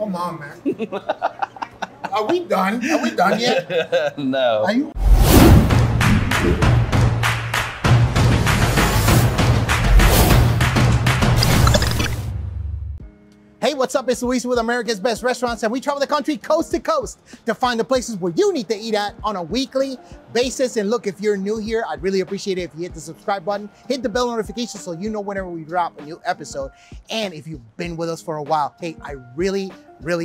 Come on, man. Are we done? Are we done yet? No. Are you? Hey, what's up? It's Luis with America's Best Restaurants, and we travel the country coast to coast to find the places where you need to eat at on a weekly basis. And look, if you're new here, I'd really appreciate it if you hit the subscribe button, hit the bell notification so you know whenever we drop a new episode. And if you've been with us for a while, hey, I really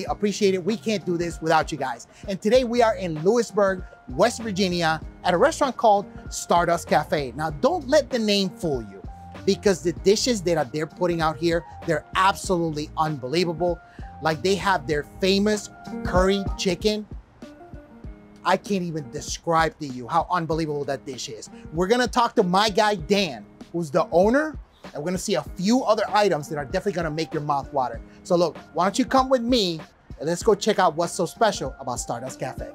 appreciate it. We can't do this without you guys. And today we are in Lewisburg, West Virginia, at a restaurant called Stardust Cafe. Now, don't let the name fool you, because the dishes that they're putting out here, they're absolutely unbelievable. Like, they have their famous curried chicken. I can't even describe to you how unbelievable that dish is. We're gonna talk to my guy, Dan, who's the owner, and we're gonna see a few other items that are definitely gonna make your mouth water. So look, why don't you come with me and let's go check out what's so special about Stardust Cafe.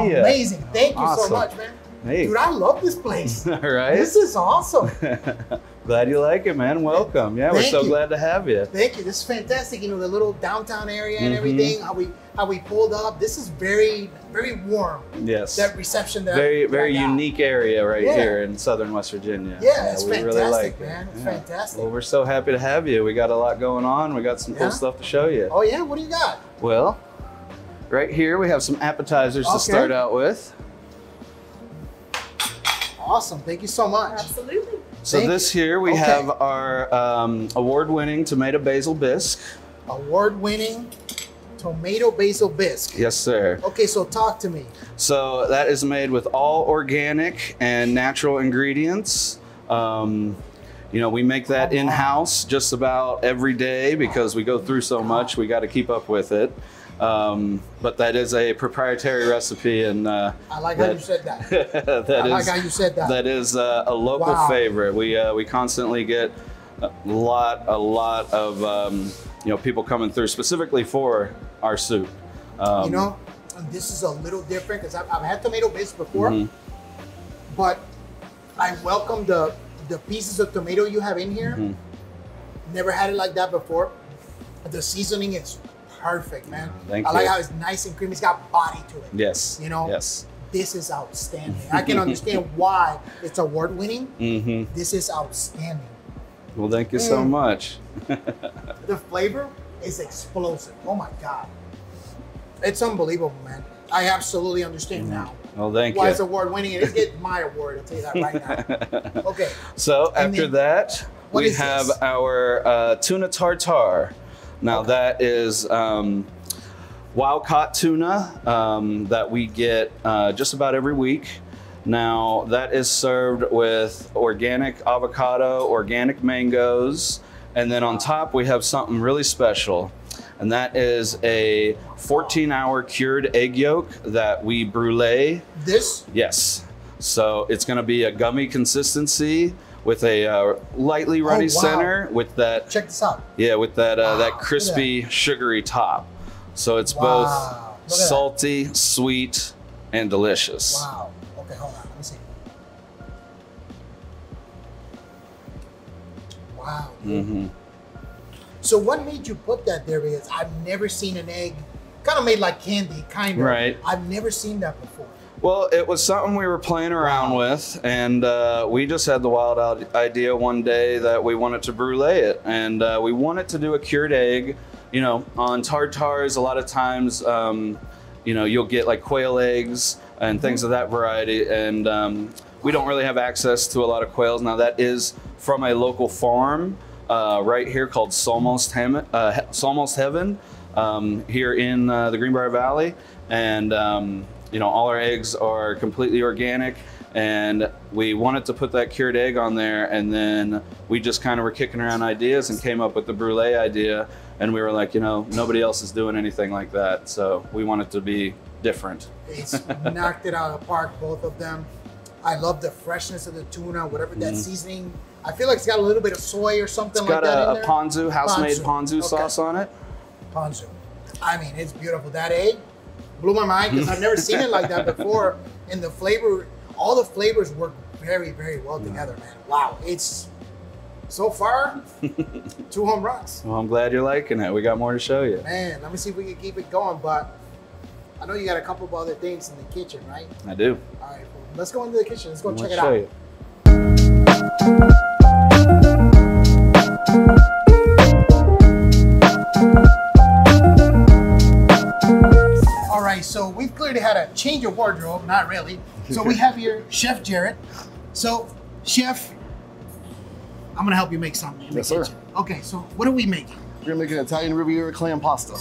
Amazing. Thank you so much, man. Hey. Dude, I love this place. Right? This is awesome. Glad you like it, man. Welcome. Yeah, we're so glad to have you. Thank you. This is fantastic. You know, the little downtown area and everything, how we pulled up. This is very warm. Yes. That reception there. Very unique area here in southern West Virginia. Yeah, it's fantastic, really like man. It's fantastic. Well, we're so happy to have you. We got a lot going on. We got some cool stuff to show you. Oh yeah, what do you got? Well, right here, we have some appetizers to start out with. Awesome, thank you so much. Absolutely. So here we have our award-winning tomato basil bisque. Award-winning tomato basil bisque. Yes, sir. Okay, so talk to me. So that is made with all organic and natural ingredients. You know, we make that in-house just about every day because we go through so much, we got to keep up with it. But that is a proprietary recipe, and I like how you said that. That is a local favorite. We constantly get a lot of you know, people coming through specifically for our soup. You know, this is a little different because I've had tomato bits before, but I welcome the pieces of tomato you have in here. Never had it like that before. The seasoning is perfect, man. I like how it's nice and creamy. It's got body to it. Yes. You know? Yes. This is outstanding. I can understand why it's award-winning. This is outstanding. Well, thank you so much. The flavor is explosive. Oh my God. It's unbelievable, man. I absolutely understand now. Well, thank you. Why it's award-winning. It is my award. I'll tell you that right now. Okay. So after that, we have our tuna tartare. Now that is wild-caught tuna that we get just about every week. Now that is served with organic avocado, organic mangoes, and then on top we have something really special. And that is a 14-hour cured egg yolk that we brulee. This? Yes. So it's gonna be a gummy consistency with a lightly runny center, with that that crispy sugary top. So it's both salty, sweet, and delicious. Wow. Okay, hold on. Let me see. Wow. So what made you put that there? Because I've never seen an egg kind of made like candy, kind of. Right. I've never seen that before. Well, it was something we were playing around with, and we just had the wild idea one day that we wanted to brulee it, and we wanted to do a cured egg. You know, on tartars, a lot of times, you know, you'll get like quail eggs and things of that variety, and we don't really have access to a lot of quails. Now that is from a local farm right here called Almost Heaven, here in the Greenbrier Valley, and you know, all our eggs are completely organic, and we wanted to put that cured egg on there, and then we just kind of were kicking around ideas and came up with the brulee idea, and we were like, you know, nobody else is doing anything like that, so we want it to be different. It's knocked it out of the park, both of them. I love the freshness of the tuna, whatever that seasoning. I feel like it's got a little bit of soy or something like that. It's got a ponzu, house-made ponzu sauce on it. Ponzu. I mean, it's beautiful. That egg blew my mind because I've never seen it like that before. And the flavor, all the flavors work very, very well together, man. Wow, it's so far 2 home runs. Well, I'm glad you're liking it. We got more to show you. Man, let me see if we can keep it going, but I know you got a couple of other things in the kitchen, right? I do. All right, well, let's go into the kitchen. Let's go check it out. You. All right, so we've clearly had a change of wardrobe, not really. So we have here Chef Jared. So Chef, I'm gonna help you make something in the kitchen. Sir. Okay, so what are we making? We're gonna make an Italian Riviera clam pasta.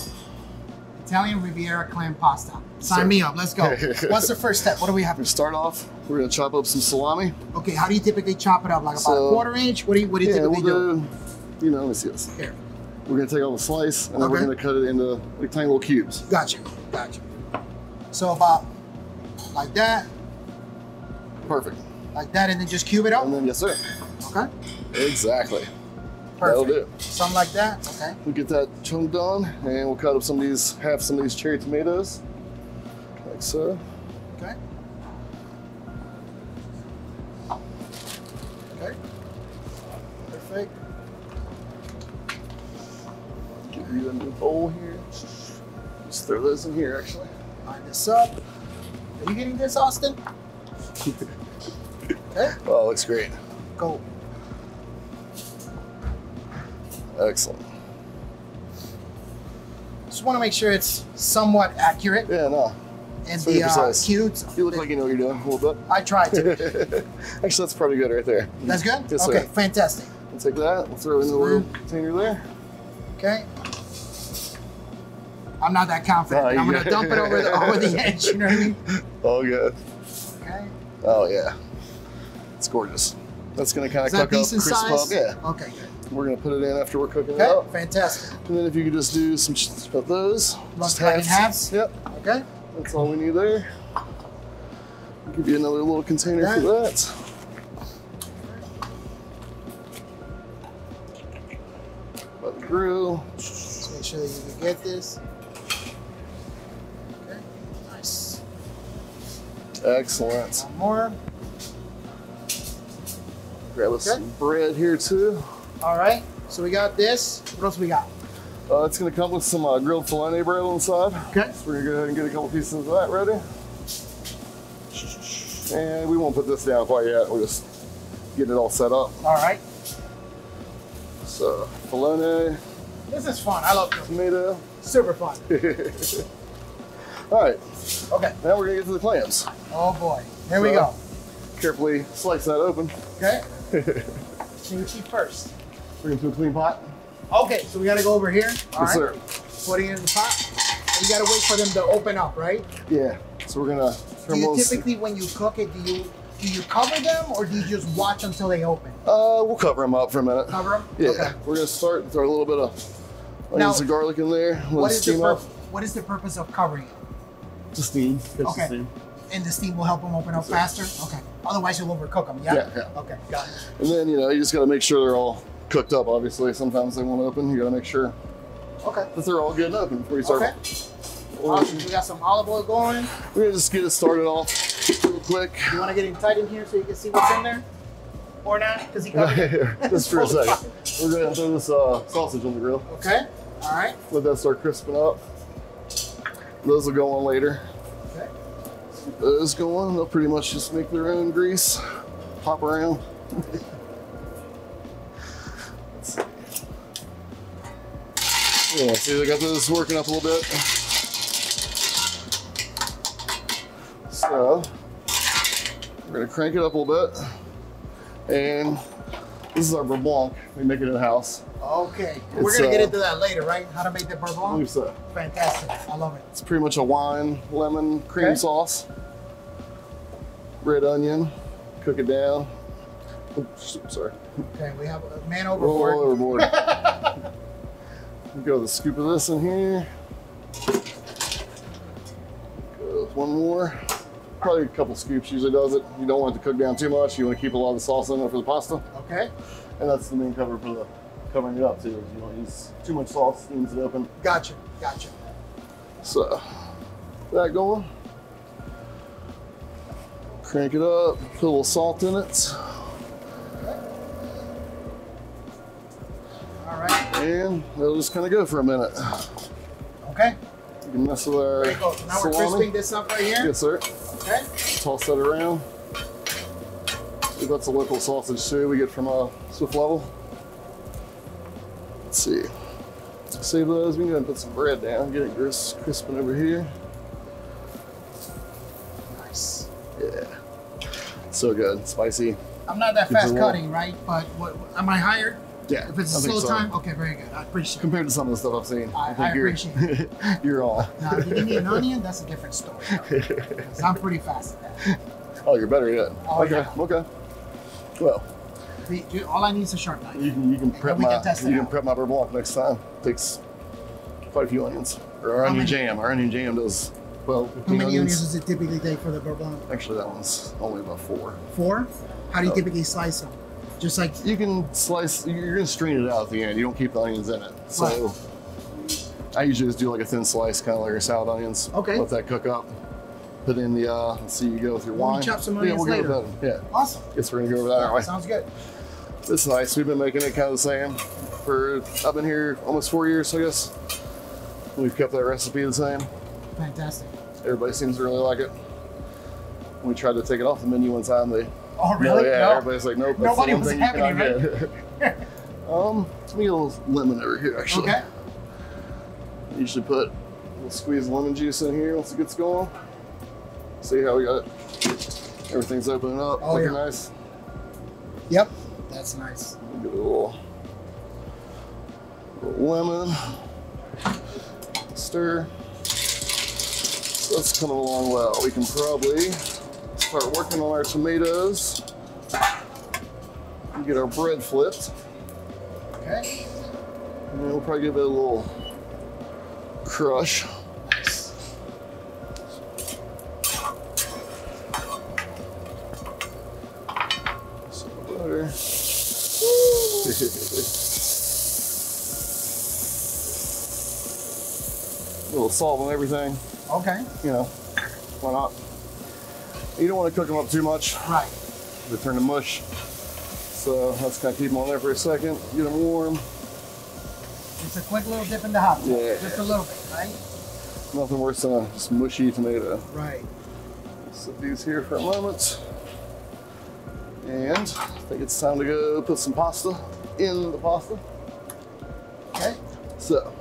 Italian Riviera clam pasta. Sign me up, let's go. What's the first step? What do we have? We start off, we're gonna chop up some salami. Okay, how do you typically chop it up? Like about a 1/4 inch? What do you typically do? You know, let me see this. Here. We're gonna take off a slice and then we're gonna cut it into rectangle cubes. Gotcha, gotcha. So about like that. Perfect. Like that, and then just cube it up? And then, yes sir. Okay. Exactly. Perfect. That'll do. Something like that. Okay. We'll get that chunked on, and we'll cut up some of these, half some of these cherry tomatoes, like so. Okay. Okay. Perfect. Get you into the bowl here. Just throw those in here, actually. Line this up. Are you getting this, Austin? Okay. Oh, it looks great. Go. Excellent. Just want to make sure it's somewhat accurate. Yeah, no. And the cubes. You look like you know what you're doing a little bit. I tried to. Actually, that's probably good right there. That's good? Yes, okay, sir. Fantastic. We'll take that. We'll throw it in the little container there. Okay. I'm not that confident. No, I'm going to dump it over the edge, you know what I mean? All good. Okay. Oh, yeah. It's gorgeous. That's going to kind of cook up, crisp size? Up. Yeah. Okay, good. We're gonna put it in after we're cooking it up. Fantastic. And then if you could just do some, just put those. Just halves. Yep. Okay. That's all we need there. I'll give you another little container for that. By the grill. Just make sure that you can get this. Okay, nice. Excellent. One more. Grab us some bread here too. All right, so we got this. What else we got? It's gonna come with some grilled filet bread on the side. Okay. So we're gonna go ahead and get a couple pieces of that ready. And we won't put this down quite yet. We're just getting it all set up. All right. So, filet. This is fun, I love this. Tomato. Super fun. All right. Okay. Now we're gonna get to the clams. Oh boy, here we go. Carefully slice that open. Okay. Chinchi first. Bring it to a clean pot. Okay, so we gotta go over here. All right. Sir. Putting it in the pot. You gotta wait for them to open up, right? Yeah. So we're gonna. Do you typically, when you cook it, do you cover them or do you just watch until they open? We'll cover them up for a minute. Cover them. Yeah. Okay. We're gonna start and throw a little bit of onions and garlic in there. What is the purpose of covering it? To steam. Okay. Steam. And the steam will help them open up faster. Okay. Otherwise, you'll overcook them. Yeah? Yeah. Okay. Got it. And then, you know, you just got to make sure they're all cooked up, obviously. Sometimes they won't open. You got to make sure that they're all good and open before you start. Okay. Awesome. We got some olive oil going. We're going to just get it started off real quick. You want to get it tight in here so you can see what's in there? Or not? Because he got it. Just for a second. We're going to throw this sausage on the grill. Okay. All right. Let that start crisping up. Those will go on later. Those go on, they'll pretty much just make their own grease, pop around. Yeah, see, they got those working up a little bit. So, we're gonna crank it up a little bit. And this is our beurre blanc, we make it in the house. Okay, we're gonna get into that later, right? How to make the beurre blanc? I believe so. Fantastic, I love it. It's pretty much a wine, lemon, cream sauce, red onion, cook it down. Oops, sorry. Okay, we have a man overboard. Roll overboard. We'll go with a scoop of this in here. Go with one more. probably a couple scoops usually does it. You don't want it to cook down too much. You want to keep a lot of the sauce in it for the pasta. Okay. And that's the main cover for the covering it up too. You don't use too much sauce, steams it open. Gotcha, gotcha. So that going. Crank it up, put a little salt in it. All right. And it'll just kind of go for a minute. Okay. You can mess with our salami. Now we're crisping this up right here? Yes, sir. Okay. Toss that around. That's a local sausage too we get from Swift Level. Let's see. Save those. We can go and put some bread down. Get it crisping over here. Nice. Yeah. So good. Spicy. I'm not that fast cutting, right? But what, am I higher? Yeah, if it's a slow time, okay, very good. I appreciate it. Compared to some of the stuff I've seen, I think appreciate it. You're all. Now, if you give me an onion, that's a different story. Because I'm pretty fast at that. Oh, you're better yet. Oh, okay, yeah. Okay. Well, all I need is a sharp knife. You can prep my beurre blanc next time. It takes quite a few onions. Or our onion jam. Our onion jam does 12, 15 onions. How many onions does it typically take for the beurre blanc? Actually, that one's only about four. Four? How do you typically slice them? Just like you can slice, you're gonna strain it out at the end. You don't keep the onions in it. So I usually just do like a thin slice, kind of like your salad onions. Okay. Let that cook up. Put in the, let's see, you go with your wine. We chop some onions later. Go with that. Yeah. Awesome. Guess we're gonna go over that. Right. Sounds good. It's nice. We've been making it kind of the same for, I've been here almost 4 years, I guess. We've kept that recipe the same. Fantastic. Everybody seems to really like it. We tried to take it off the menu one time. Oh really? No, yeah, no. Everybody's like, nope. Nobody was having it, right? Let me get a little lemon over here, actually. Okay. You should put a little squeeze of lemon juice in here once it gets going. See how we got it? Everything's opening up, oh, looking nice. Yep, that's nice. Get a little lemon, stir. So that's coming along well. We can probably start working on our tomatoes and get our bread flipped. Okay. And then we'll probably give it a little crush. Nice. Some butter. A little salt on everything. Okay. You know, why not? You don't want to cook them up too much. Right. They turn to mush. So let's kind of keep them on there for a second, get them warm. Just a quick little dip in the hot sauce. Yeah. Just a little bit, right? Nothing worse than a just mushy tomato. Right. Set these here for a moment. And I think it's time to go put some pasta in the pasta. Okay. So,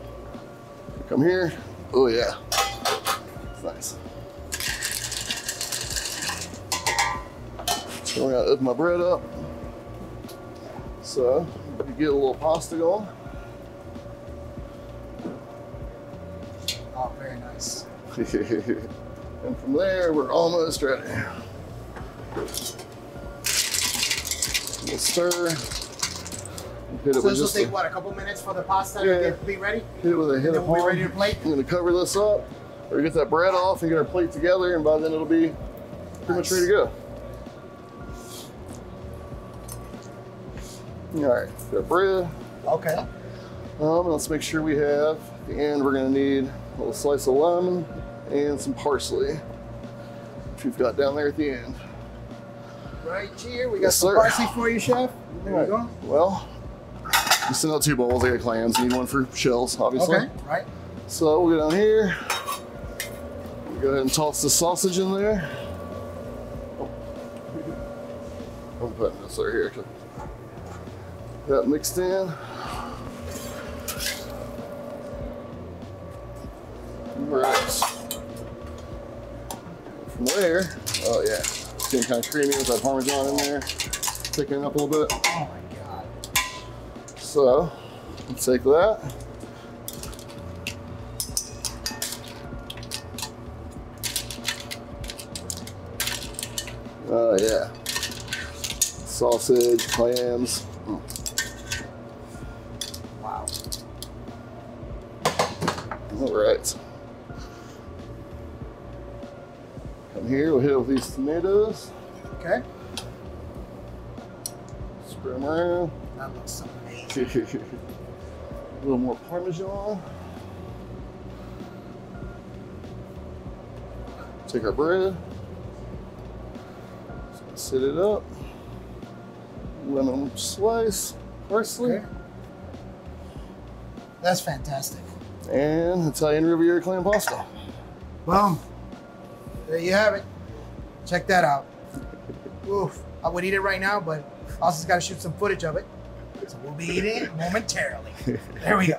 come here. Oh yeah, it's nice. So we're gonna open my bread up. So you get a little pasta going. Oh, very nice. And from there, we're almost ready. We'll stir. Hit it so this will take what, a couple minutes for the pasta to be ready? Hit it with a hit of palm. We're ready to plate. I'm gonna cover this up. We're gonna get that bread off and get our plate together, and by then it'll be pretty much ready to go. All right, got bread. Okay. Let's make sure we have, at the end, we're gonna need a little slice of lemon and some parsley, which we've got down there at the end. Right here, we got some parsley for you, Chef. There we go. Well, you send out 2 bowls, I got clams. You need one for shells, obviously. Okay, right. So we'll go down here. We'll go ahead and toss the sausage in there. Oh. I'm putting this right here. That mixed in. Right. From there, oh yeah, it's getting kind of creamy with that Parmesan in there, thickening up a little bit. Oh my God. So, let's take that. Oh yeah. Sausage, clams. Wow. All right. Come here. We'll hit it with these tomatoes. Okay. Spread them around. That looks so nice. A little more Parmesan. Take our bread. Set it up. Lemon slice, parsley. Okay. That's fantastic. And Italian Riviera clam pasta. Well, there you have it. Check that out. Oof, I would eat it right now, but Austin's got to shoot some footage of it. So we'll be eating it momentarily. There we go.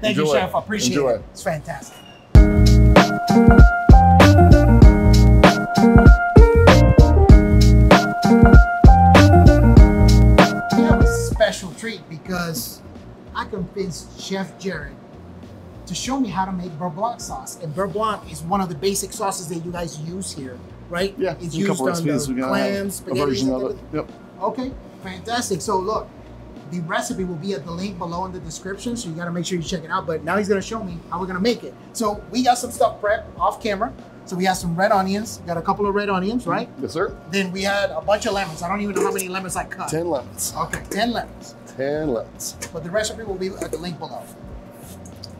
Thank you, Chef. I appreciate it. It's fantastic. We have a special treat because I convinced Chef Jared to show me how to make beurre blanc sauce. And beurre blanc is one of the basic sauces that you guys use here, right? Yeah, it's used on the clams, spaghetti, a version of it. Yep. Okay, fantastic. So look, the recipe will be at the link below in the description, so you gotta make sure you check it out. But now he's gonna show me how we're gonna make it. So we got some stuff prepped off camera. So we have some red onions, got a couple of red onions, right? Yes, sir. Then we had a bunch of lemons. I don't even know how many lemons I cut. 10 lemons. Okay, 10 lemons. 10 lemons. But the recipe will be at the link below.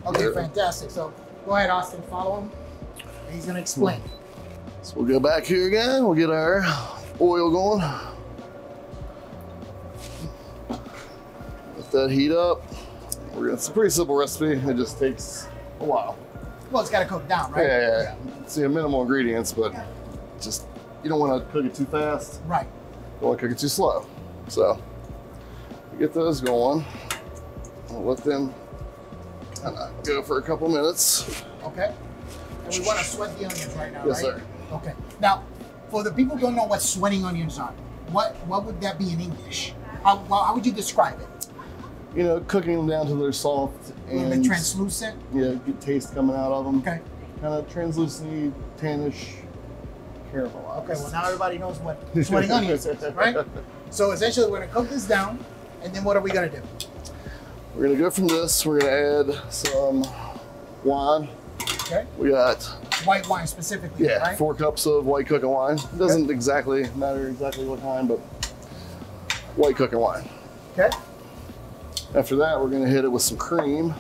Okay, sure. Fantastic. So go ahead, Austin, follow him. He's gonna explain. So we'll go back here again. We'll get our oil going. Let that heat up. It's a pretty simple recipe. It just takes a while. Well, it's got to cook down, right? Yeah. See, minimal ingredients, but just, you don't want to cook it too fast. Right. You don't want to cook it too slow. So get those going. I'll let them kind of go for a couple minutes. Okay. And we want to sweat the onions right now, yes, right? Yes, sir. Okay. Now, for the people who don't know what sweating onions are, what would that be in English? How would you describe it? You know, cooking them down to their soft and the translucent. Yeah, good taste coming out of them. Okay. Kind of translucent, tannish, caramel. Okay, well now everybody knows what sweating onions is, right? So essentially we're gonna cook this down, and then what are we gonna do? We're gonna go from this, we're gonna add some wine. Okay. We got white wine specifically, yeah, right? 4 cups of white cooking wine. It doesn't exactly matter exactly what kind, but white cooking wine. Okay. After that, we're gonna hit it with some cream.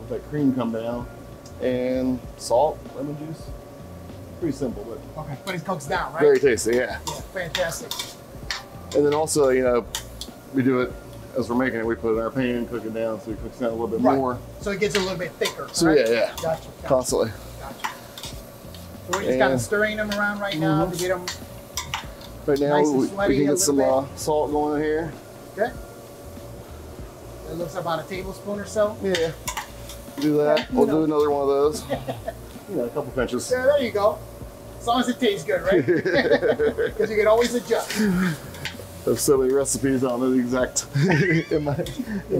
Let that cream come down. And salt, lemon juice. Pretty simple, but. Okay, but it cooks down, right? Very tasty, yeah. Yeah, fantastic. And then also, you know, we do it, as we're making it, we put it in our pan, cook it down, so it cooks down a little bit more. So it gets a little bit thicker, so right? Yeah. Gotcha, constantly. Gotcha. So we're just kind of stirring them around right now to get them nice and sweaty. We can get some salt going in here. Okay. It looks about a tablespoon or so. Yeah, do that. We'll do another one of those. You know, a couple pinches. Yeah, there you go. As long as it tastes good, right? Because you can always adjust. There's so many recipes, I don't know the exact in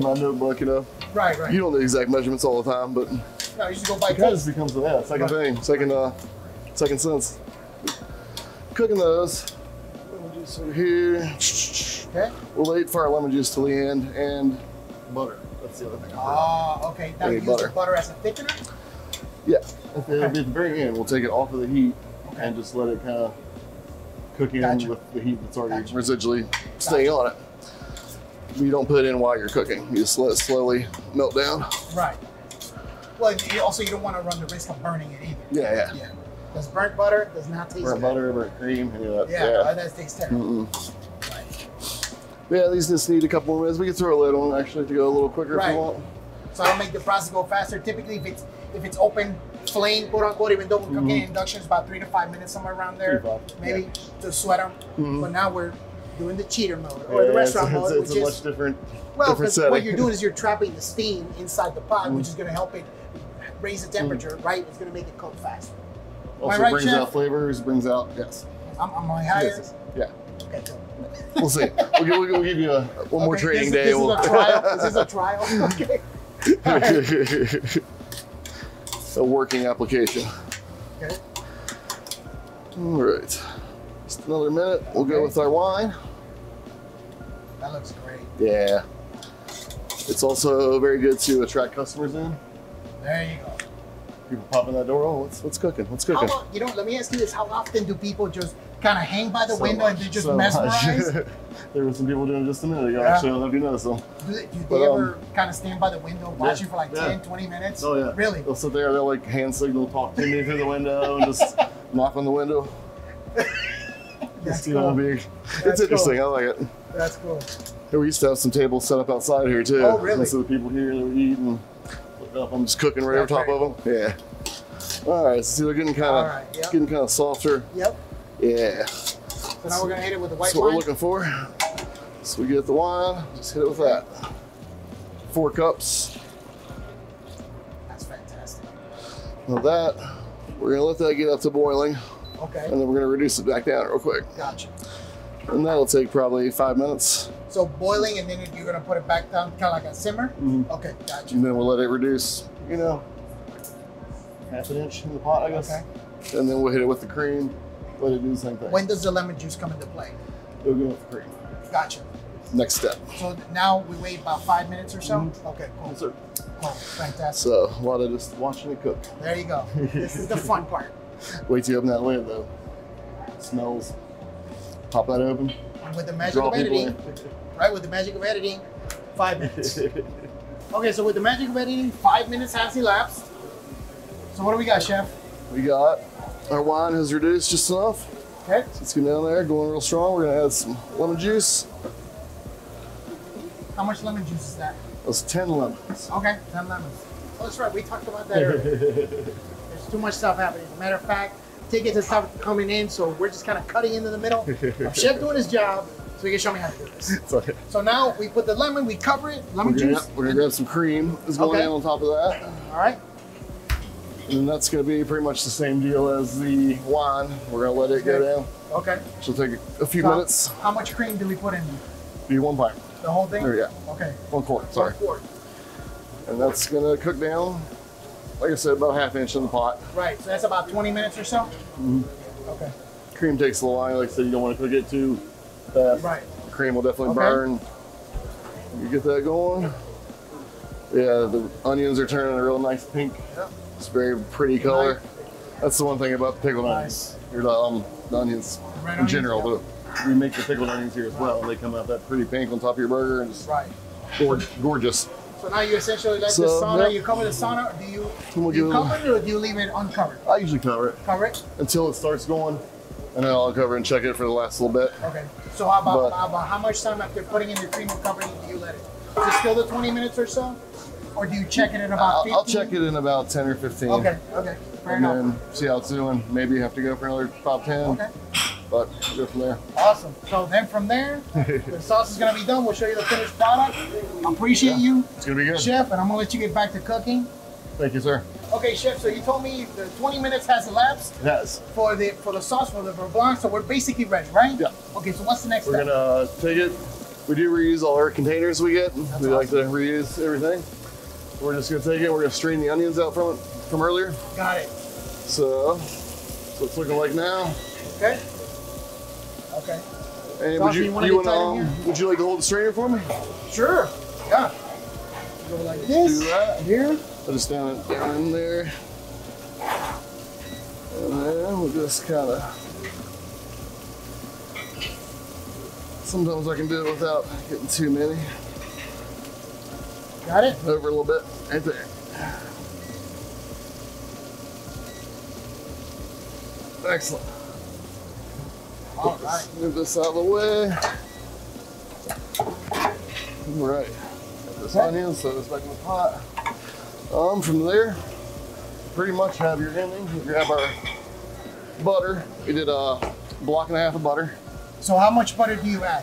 my notebook, you know. Right, right. You don't know the exact measurements all the time, but no, you just go by taste. It just becomes a second thing, second sense. Cooking those. Lemon juice over here. Okay. We'll wait for our lemon juice till the end and. Butter. That's the other thing. Oh, okay. Now you use the butter as a thickener? Yeah. Okay. At the very end, we'll take it off of the heat and just let it kind of cook in with the heat that's already residually staying on it. You don't put it in while you're cooking. You just let it slowly melt down. Right. Well, also you don't want to run the risk of burning it either. Yeah. Because burnt butter does not taste good. Burnt butter, burnt cream, any of that. Yeah, that tastes terrible. Yeah, these just need a couple more minutes. We can throw a lid on actually to go a little quicker if you want. So I'll make the process go faster. Typically, if it's open flame, quote unquote, even though we're cooking induction, it's about 3 to 5 minutes, somewhere around there, maybe to sweat them. But now we're doing the cheater mode or the restaurant mode, which is much different. Well, because what you're doing is you're trapping the steam inside the pot, which is going to help it raise the temperature. Right, it's going to make it cook faster. Also brings out flavors, brings out I'm on higher. Yeah. Okay, cool. We'll see. We'll give you one more training day. This is a trial. Okay. Right. A working application. Okay. All right. Just another minute. We'll go with our wine. That looks great. Yeah. It's also very good to attract customers in. There you go. People pop in that door, oh, what's cooking? What's cooking? How, you know, let me ask you this. How often do people just kind of hang by the window and they just mesmerize? There were some people doing it just a minute ago, actually. I don't know if you noticed them. Do they ever kind of stand by the window, watch you for like 10, 20 minutes? Oh, yeah. Really? They'll sit there, they'll like hand signal, talk to me through the window, and just knock on the window. That's cool. It's interesting. Cool. I like it. That's cool. We used to have some tables set up outside here, too. Oh, really? And so the people here, they were eating. I'm just cooking right over top of them. Yeah. All right. See, they're getting kind of getting kind of softer. Yep. Yeah. So now we're gonna hit it with the white wine. That's what we're looking for. So we get the wine. Just hit it with that. 4 cups. That's fantastic. Now that we're gonna let that get up to boiling. Okay. And then we're gonna reduce it back down real quick. Gotcha. And that'll take probably 5 minutes. So boiling, and then you're gonna put it back down, kind of like a simmer? Mm-hmm. Okay, gotcha. And then we'll let it reduce, you know, ½ an inch in the pot, I guess. Okay. And then we'll hit it with the cream, let it do the same thing. When does the lemon juice come into play? It'll go with the cream. Gotcha. Next step. So now we wait about 5 minutes or so? Mm-hmm. Okay, cool. Yes, sir. Cool, fantastic. So a lot of just watching it cook. There you go. This is the fun part. Wait till you open that lid, though. It smells. Pop that open. And with the magic of editing, right? With the magic of editing, 5 minutes. Okay, so with the magic of editing, 5 minutes has elapsed. So what do we got, Chef? We got our wine has reduced just enough. Okay. So it's getting down there, going real strong. We're gonna add some lemon juice. How much lemon juice is that? That's 10 lemons. Okay, 10 lemons. Oh, that's right, we talked about that earlier. There's too much stuff happening. As a matter of fact, tickets and stuff coming in, so we're just kind of cutting into the middle. I'm Chef doing his job, so he can show me how to do this. Okay. So now we put the lemon, we cover it, lemon juice. We're gonna grab some cream. It's going in on top of that. All right. And then that's gonna be pretty much the same deal as the wine. We're gonna let it go down. Okay. She'll take a few minutes. How much cream do we put in there? Do 1 pint. The whole thing? There, yeah. Okay. 1 quart, sorry. 1 quart. And that's gonna cook down. Like I said, about ½ inch in the pot. Right, so that's about 20 minutes or so? Mm-hmm. Okay. Cream takes a little while. Like I said, you don't want to cook it too fast. Right. The cream will definitely burn. You get that going. Yeah, the onions are turning a real nice pink. Yep. It's a very pretty color. Nice. That's the one thing about the pickled onions. Or the onions in general, but we make the pickled onions here as well. And they come out that pretty pink on top of your burger. And just gorgeous. So now you essentially let the sauna, you cover the sauna, or do you cover it or do you leave it uncovered? I usually cover it. Cover it? Until it starts going, and then I'll uncover and check it for the last little bit. Okay, so about how much time after putting in the cream and covering it do you let it? Is it still the 20 minutes or so? Or do you check it in about 15? I'll check it in about 10 or 15. Okay, okay, fair enough. And then see how it's doing. Maybe you have to go for another 5, 10. Okay. But go from there. Awesome. So then from there, the sauce is going to be done. We'll show you the finished product. I appreciate you. It's going to be good. Chef, and I'm going to let you get back to cooking. Thank you, sir. Okay, Chef, so you told me the 20 minutes has elapsed. Yes. For the sauce, for the blanc, so we're basically ready, right? Yeah. Okay, so what's the next step? We're going to take it. We do reuse all our containers we get. We like to reuse everything. We're just going to take it. We're going to strain the onions out from it from earlier. Got it. So that's what it's looking like now. Okay. Okay. And would you would you like to hold the strainer for me? Sure. Yeah. Go like this. Do that here. I'll just down in there. And then we'll just kind of. Sometimes I can do it without getting too many. Got it. Over a little bit right there. Excellent. All right. Move this out of the way. All right. Get this onion, so this back in the pot. From there, pretty much have your ending. We grab our butter. We did a block and a half of butter. So how much butter do you add?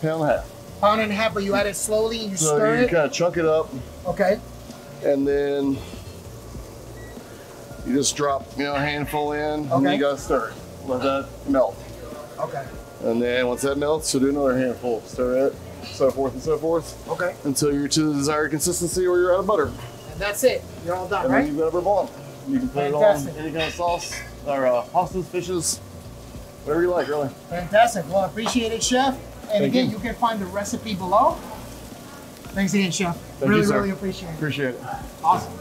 ½ pound. ½ pound, but you add it slowly and you stir it? So you kind of chunk it up. Okay. And then you just drop, you know, a handful in. Okay. And then you got to stir it. Let that melt. Okay. And then once that melts, you'll do another handful. Stir it, so forth and so forth. Okay. Until you're to the desired consistency where you're out of butter. And that's it. You're all done, right? And then you've got a blanc. You can put it on any kind of sauce, or pastas, fishes, whatever you like, really. Fantastic. Well, I appreciate it, Chef. And again, you can find the recipe below. Thanks again, Chef. Thank you, sir. Really appreciate it. Awesome.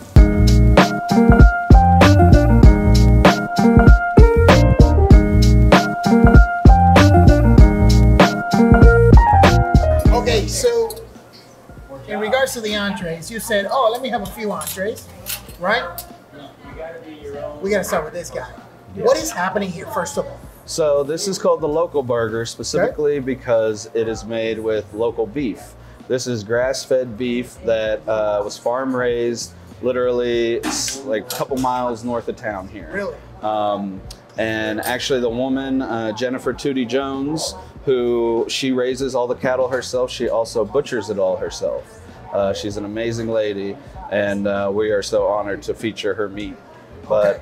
So in regards to the entrees, you said, oh, let me have a few entrees, right? We got to start with this guy. What is happening here, first of all? So this is called the local burger specifically because it is made with local beef. This is grass-fed beef that was farm-raised literally like a couple miles north of town here. Really? And actually the woman, Jennifer Tootie Jones, who she raises all the cattle herself, she also butchers it all herself. She's an amazing lady, and we are so honored to feature her meat. But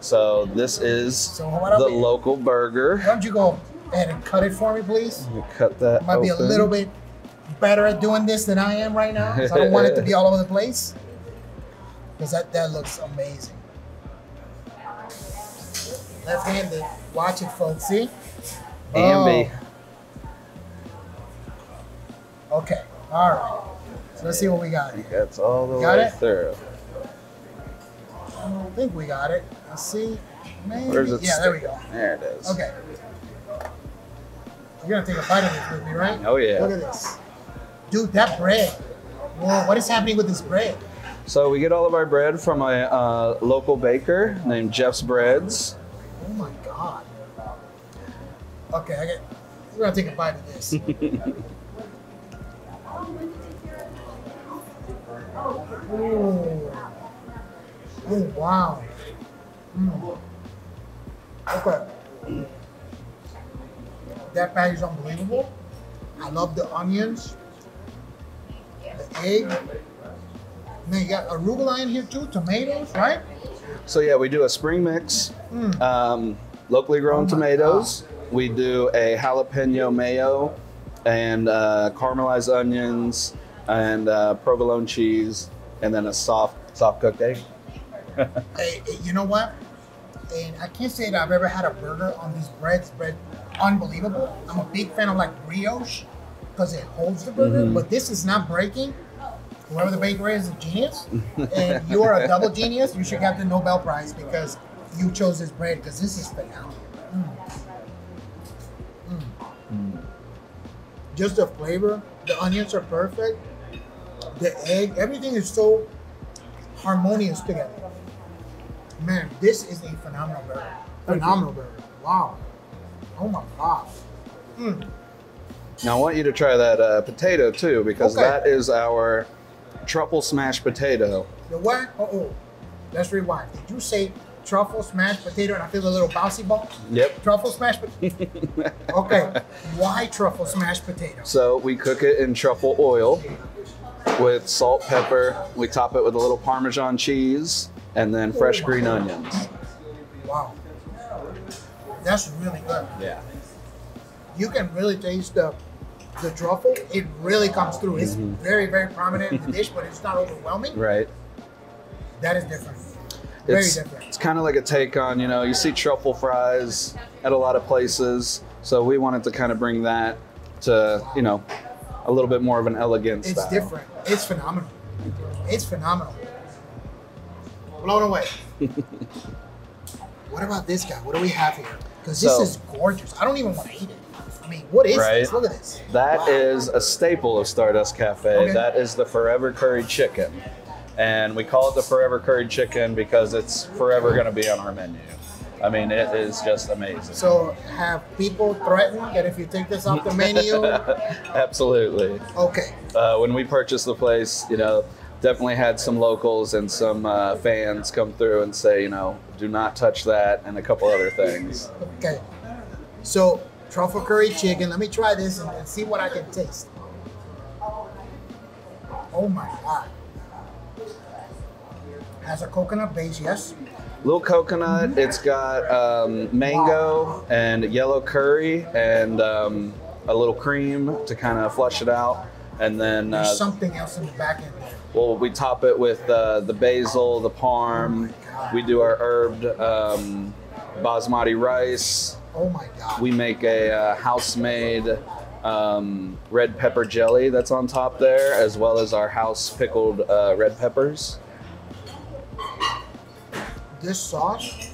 so this is the local burger. Why don't you go ahead and cut it for me, please? Let me cut that open. Might be a little bit better at doing this than I am right now, because I don't want it to be all over the place. Because that looks amazing. Left-handed. Watch it, folks. See? Ambi. Oh. Okay. All right. So let's see what we got. That's all the way through. I don't think we got it. Let's see. Maybe. Yeah, there we go. There it is. Okay. You're gonna take a bite of this with me, right? Oh yeah. Look at this. Dude, that bread. Whoa, what is happening with this bread? So we get all of our bread from a local baker named Jeff's Breads. Oh my God. Okay, we're gonna take a bite of this. Ooh. Oh, wow. Mm. Okay. That patty is unbelievable. I love the onions, the egg. Now you got arugula in here too, tomatoes, right? So yeah, we do a spring mix, locally grown tomatoes. God. We do a jalapeno mayo and caramelized onions and provolone cheese, and then a soft cooked egg. Hey, you know what? And I can't say that I've ever had a burger on these breads, unbelievable. I'm a big fan of like brioche because it holds the burger, but this is not breaking. Whoever the baker is a genius, and you are a double genius. You should get the Nobel Prize because you chose this bread, because this is phenomenal. Mm. Mm. Just the flavor, the onions are perfect, the egg, everything is so harmonious together. Man, this is a phenomenal burger. Phenomenal burger. Wow. Oh my gosh. Mm. Now I want you to try that potato too, because that is our truffle smashed potato. The what? Uh-oh. Let's rewind. Did you say truffle smashed potato and I feel a little bouncy ball? Yep. Truffle smashed potato. Okay. Why truffle smashed potato? So we cook it in truffle oil with salt, pepper. We top it with a little Parmesan cheese and then fresh green onions. Wow. That's really good. Yeah. You can really taste the truffle. It really comes through. It's very, very prominent in the dish, but it's not overwhelming. Right. That is different. Very different. It's kind of like a take on, you know, you see truffle fries at a lot of places. So we wanted to kind of bring that to, you know, a little bit more of an elegant style. It's different. It's phenomenal. It's phenomenal. Blown away. What about this guy? What do we have here? Because this is gorgeous. I don't even want to eat it. I mean, what is this? Look at this. That is a staple of Stardust Cafe. That is the Forever Curried Chicken. And we call it the Forever Curried Chicken because it's forever going to be on our menu. I mean, it is just amazing. So have people threatened that if you take this off the menu? Absolutely. Okay. When we purchased the place, you know, definitely had some locals and some fans come through and say, you know, do not touch that and a couple other things. Okay. So truffle curried chicken. Let me try this and see what I can taste. Oh my God. Has a coconut base, yes. Little coconut. It's got mango and yellow curry and a little cream to kind of flush it out. And then there's something else in the back end there. Well, we top it with the basil, the parm. Oh, we do our herbed basmati rice. Oh my God. We make a house-made red pepper jelly that's on top there, as well as our house pickled red peppers. This sauce,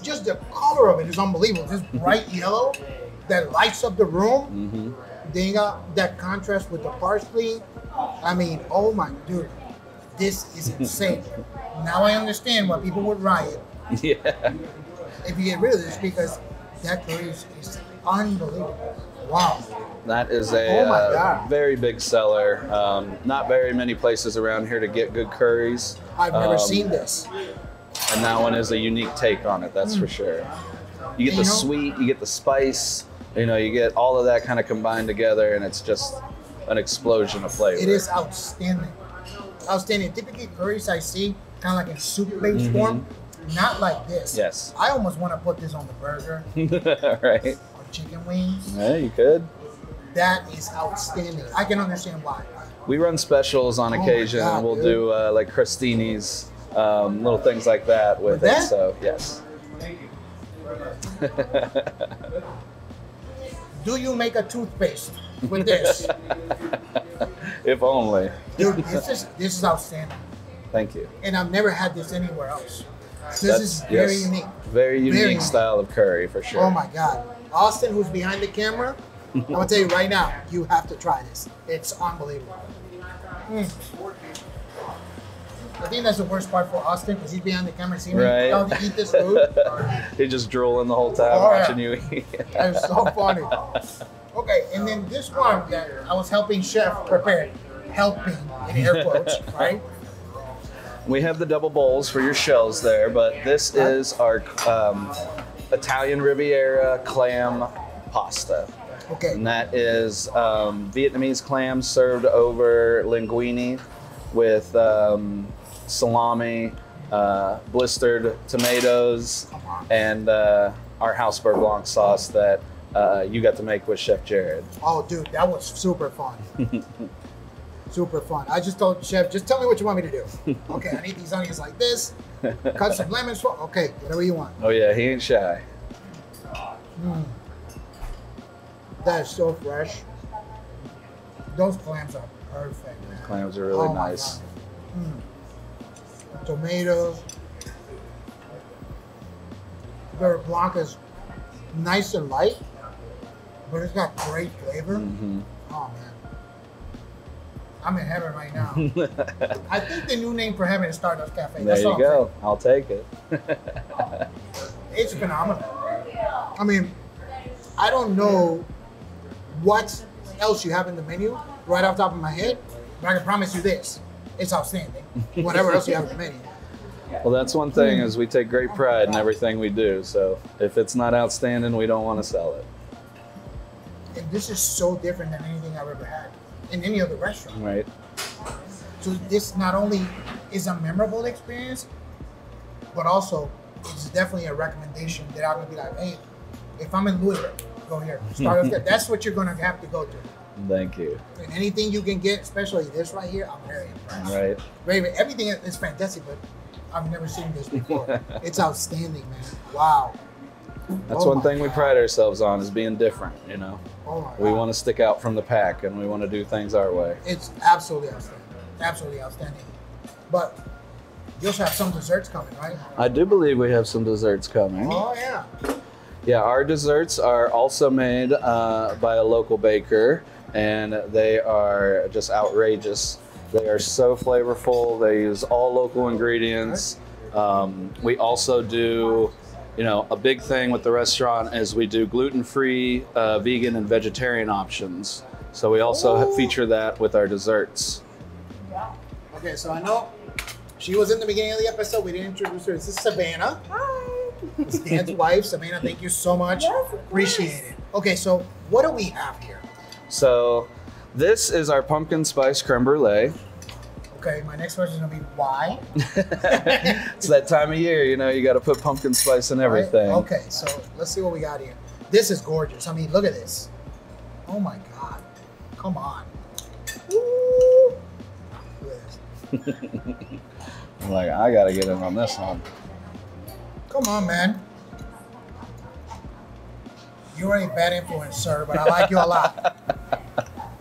just the color of it is unbelievable. This bright yellow that lights up the room. Then you got that contrast with the parsley. I mean, oh my dude, this is insane. Now I understand why people would riot. Yeah. If you get rid of this, because that curry is unbelievable. Wow. That is a very big seller. Not very many places around here to get good curries. I've never seen this. And that one is a unique take on it, that's for sure. You get the sweet, you get the spice, you know, you get all of that kind of combined together, and it's just an explosion of flavor. It is outstanding. Outstanding. Typically curries I see kind of like in soup-based form, not like this. Yes. I almost want to put this on the burger. Right. Or chicken wings. Yeah, you could. That is outstanding. I can understand why. We run specials on occasion. God, we'll do like crostinis, little things like that with it. So yes. Thank you. Do you make a toothpaste with this? If only. Dude, this is outstanding. Thank you. And I've never had this anywhere else. This is very unique. Very unique style of curry for sure. Oh my God. Austin, who's behind the camera, I'm gonna tell you right now, you have to try this. It's unbelievable. I think that's the worst part for Austin, because he's behind the camera seeing me how to eat this food. He's just drooling the whole time watching you eat. It's so funny. Okay, and then this one that I was helping Chef prepare, helping in air quotes, right? We have the double bowls for your shells there, but this is our Italian Riviera clam pasta. Okay. And that is Vietnamese clams served over linguine with salami, blistered tomatoes, and our Hausberg Blanc sauce that you got to make with Chef Jared. Oh, dude, that was super fun. Super fun. I just told Chef, just tell me what you want me to do. Okay, I need these onions like this. Cut some lemons. Okay, whatever you want. Oh, yeah, he ain't shy. That is so fresh. Those clams are perfect, man. Clams are really nice. Tomatoes. The blanc is nice and light, but it's got great flavor. Oh man, I'm in heaven right now. I think the new name for heaven is Stardust Cafe. There you go. I'll take it. It's phenomenal. I mean, I don't know what else you have in the menu right off the top of my head, but I can promise you this, it's outstanding. Whatever else you have in the menu. Well, that's one thing is we take great pride in everything we do. So if it's not outstanding, we don't want to sell it. And this is so different than anything I've ever had in any other restaurant. Right. So this not only is a memorable experience, but also it's definitely a recommendation that I'm going to be like, hey, if I'm in Louisville, go here. Start with that's what you're going to have to go to. Thank you. And anything you can get, especially this right here, I'm very impressed. Right. Everything is fantastic, but I've never seen this before. It's outstanding, man. Wow. That's one thing we pride ourselves on is being different, you know. We want to stick out from the pack and we want to do things our way. It's absolutely outstanding. Absolutely outstanding. But you also have some desserts coming, right? I do believe we have some desserts coming. Oh, yeah. Yeah, our desserts are also made by a local baker. And they are just outrageous. They are so flavorful. They use all local ingredients. We also do, you know, a big thing with the restaurant is we do gluten-free, vegan, and vegetarian options. So we also feature that with our desserts. Okay, so I know she was in the beginning of the episode. We didn't introduce her. This is Savannah. Hi. It's Dan's wife. Savannah, thank you so much. Yes, appreciate it. Okay, so what do we have here? So this is our pumpkin spice creme brulee. Okay, my next question is gonna be why? It's that time of year, you know, you gotta put pumpkin spice in everything. Right? Okay, so let's see what we got here. This is gorgeous. I mean, look at this. Oh my God, come on. Woo! Look at this. I'm like, I gotta get in on this one. Come on, man. You are a bad influence, sir, but I like you a lot.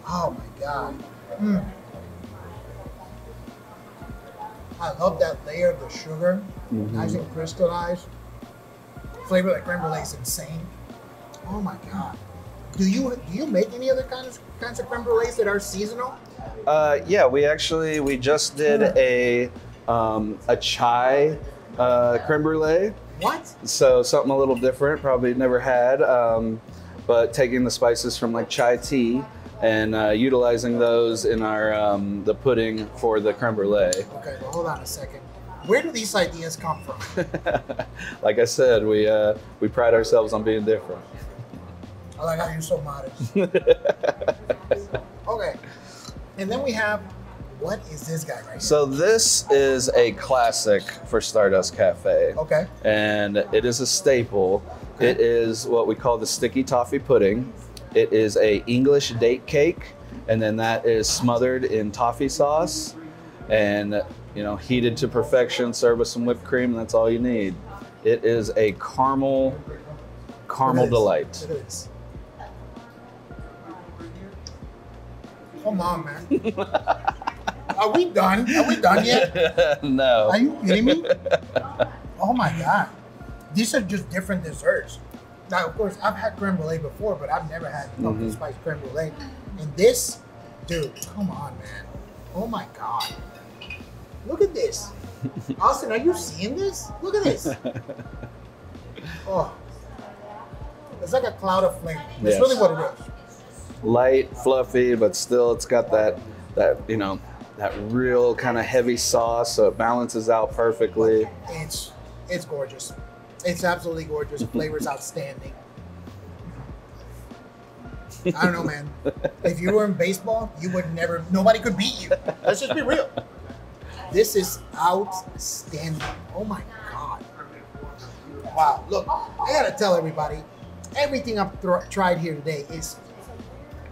Oh my God. I love that layer of the sugar, nice and crystallized. Flavor like creme brulee is insane. Oh my God. Do you make any other kinds of creme brulees that are seasonal? Yeah, we just did a chai creme brulee. What? So something a little different, probably never had, but taking the spices from like chai tea and utilizing those in our the pudding for the creme brulee. Okay, well, hold on a second. Where do these ideas come from? Like I said, we pride ourselves on being different. I like how you're so modest. Okay, and then we have, what is this guy right here? So this is a classic for Stardust Cafe. Okay. And it is a staple. Okay. It is what we call the sticky toffee pudding. It is a English date cake, and then that is smothered in toffee sauce and, you know, heated to perfection, served with some whipped cream, and that's all you need. It is a caramel delight. It is. Come on, man. Are we done? Are we done yet? No. Are you kidding me? Oh my God. These are just different desserts. Now, of course, I've had creme brulee before, but I've never had pumpkin spice creme brulee. And this, dude, come on, man. Oh my God. Look at this. Austin, are you seeing this? Look at this. Oh. It's like a cloud of flame. That's really what it is. Light, fluffy, but still it's got that, you know, that real kind of heavy sauce, so it balances out perfectly. It's gorgeous. It's absolutely gorgeous. The flavor's outstanding. I don't know, man. If you were in baseball, you would never, nobody could beat you. Let's just be real. This is outstanding. Oh my God. Wow, look, I gotta tell everybody, everything I've tried here today is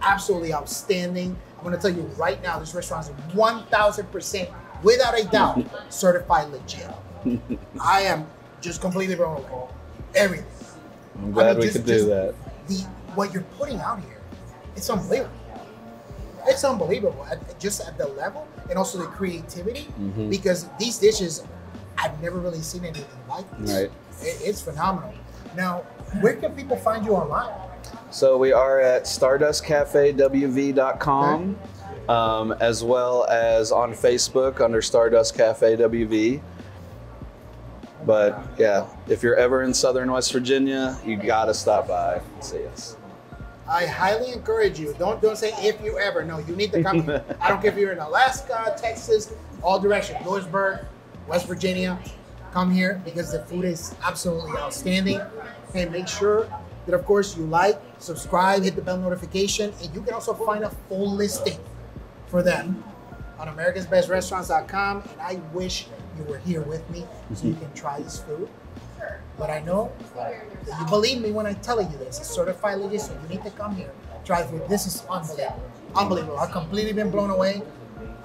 absolutely outstanding. I'm gonna tell you right now, this restaurant is 1,000%, without a doubt, certified legit. I am just completely blown away. Everything. I'm glad we could do that. What you're putting out here, it's unbelievable. It's unbelievable, just at the level, and also the creativity, because these dishes, I've never really seen anything like this. Right. It's phenomenal. Now, where can people find you online? So we are at StardustCafeWV.com, as well as on Facebook under Stardust Cafe WV. But yeah, if you're ever in Southern West Virginia, you gotta stop by and see us. I highly encourage you. Don't say if you ever. No, you need to come here. I don't care if you're in Alaska, Texas, all directions, Lewisburg, West Virginia. Come here because the food is absolutely outstanding. And make sure that, of course, you like, subscribe, hit the bell notification, and you can also find a full listing for them on AmericasBestRestaurants.com. And I wish you were here with me so you can try this food. But I know you believe me when I tell you this. It's certified legit, so you need to come here, try food. This is unbelievable. Unbelievable. I've completely been blown away.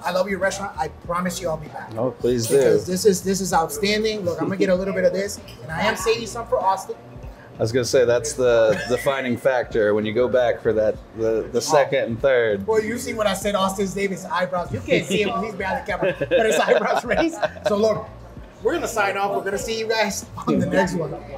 I love your restaurant. I promise you I'll be back. Oh, please do. Because this is outstanding. Look, I'm gonna get a little bit of this, and I am saving some for Austin. I was gonna say that's the defining factor when you go back for that the second and third. Well, you see what I said, Austin Davis' eyebrows. You can't see him because he's behind the camera, but his eyebrows raised. So look, we're gonna sign off. We're gonna see you guys on the next one.